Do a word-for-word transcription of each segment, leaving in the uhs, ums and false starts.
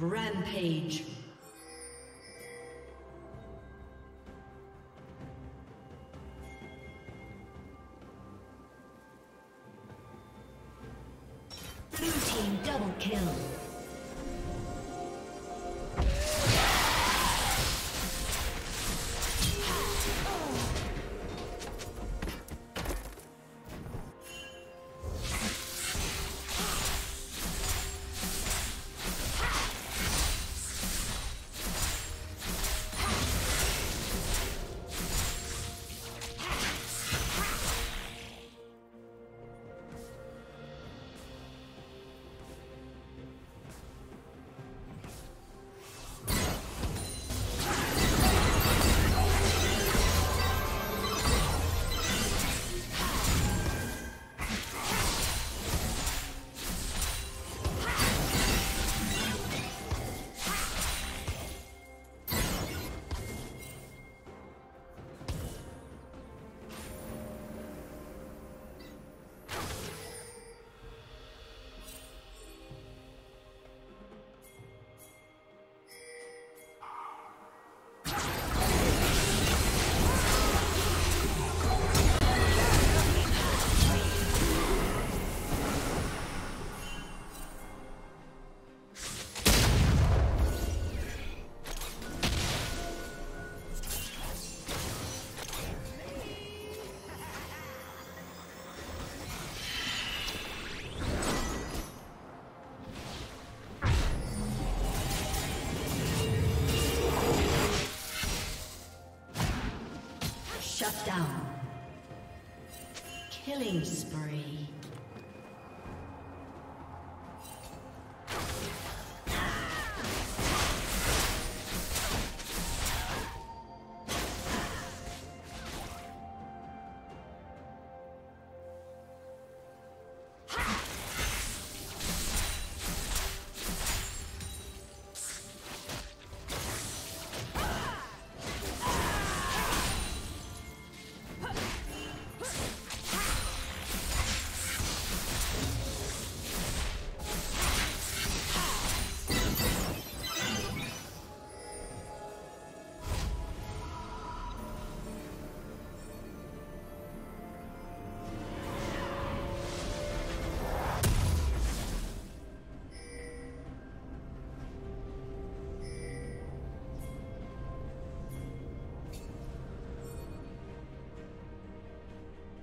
Rampage. Blue team double kill. Shut down. Killing spree.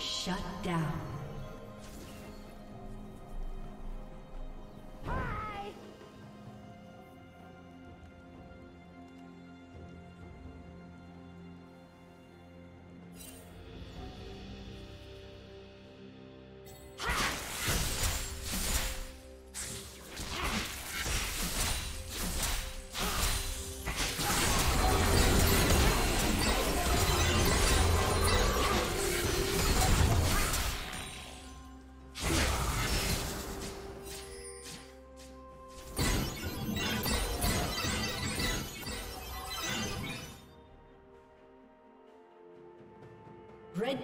Shut down. Red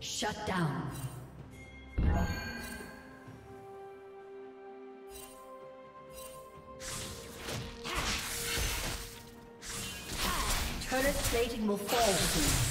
Shut down. Turret plating will fall soon.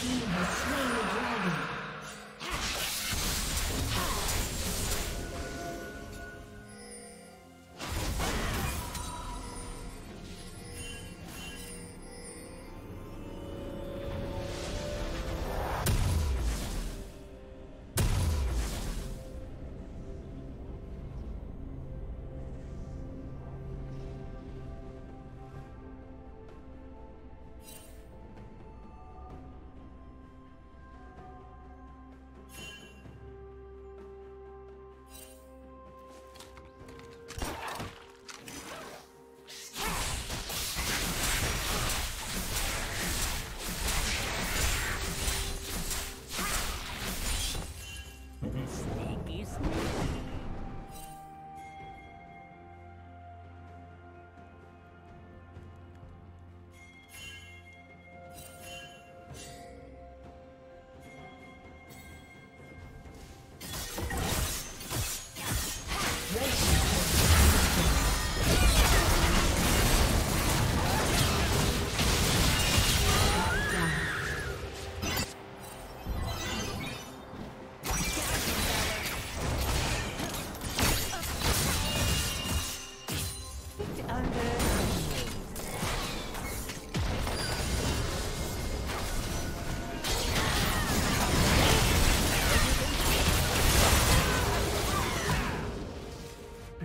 team has slain the dragon.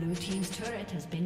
Blue team's turret has been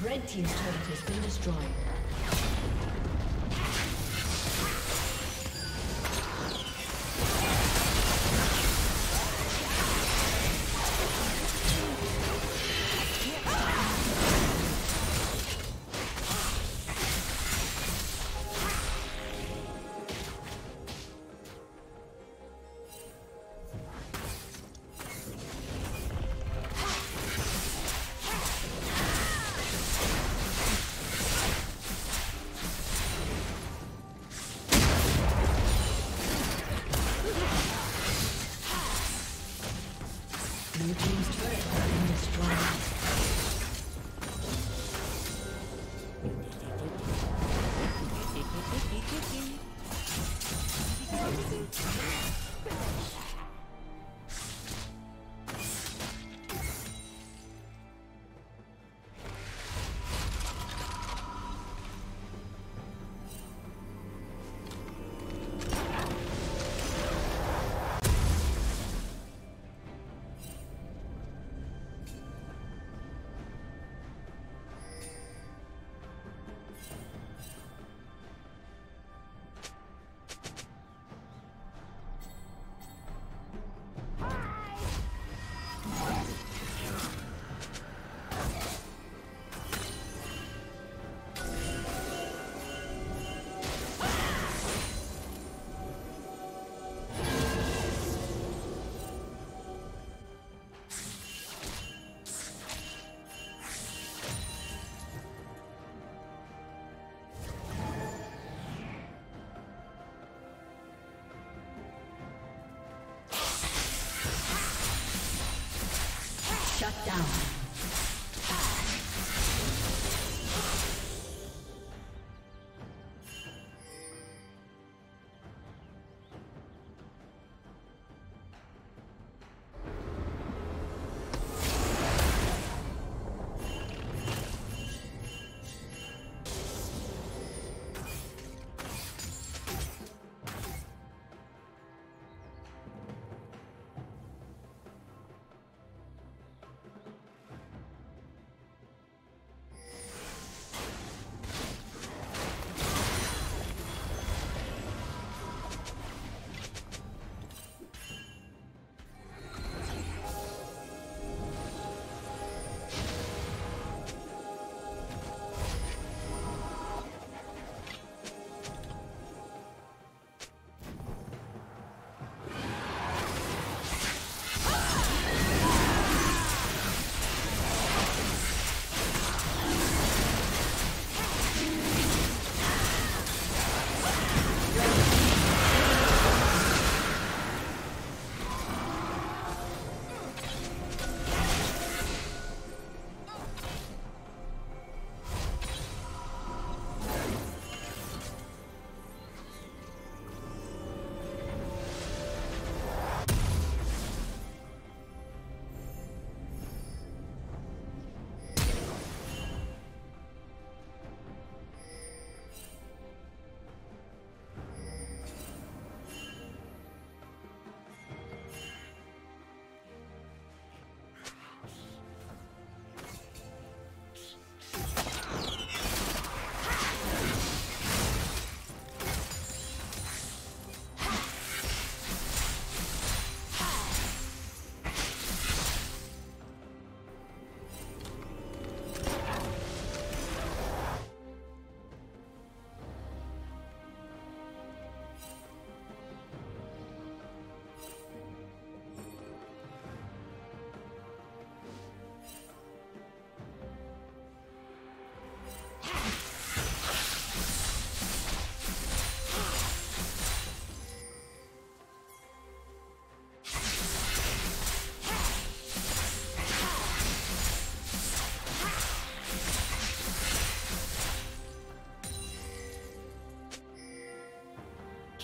Red team's turret has been destroyed.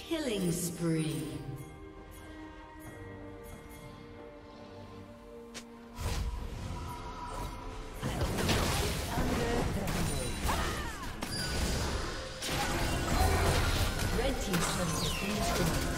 Killing spree. Red team's turret has been destroyed.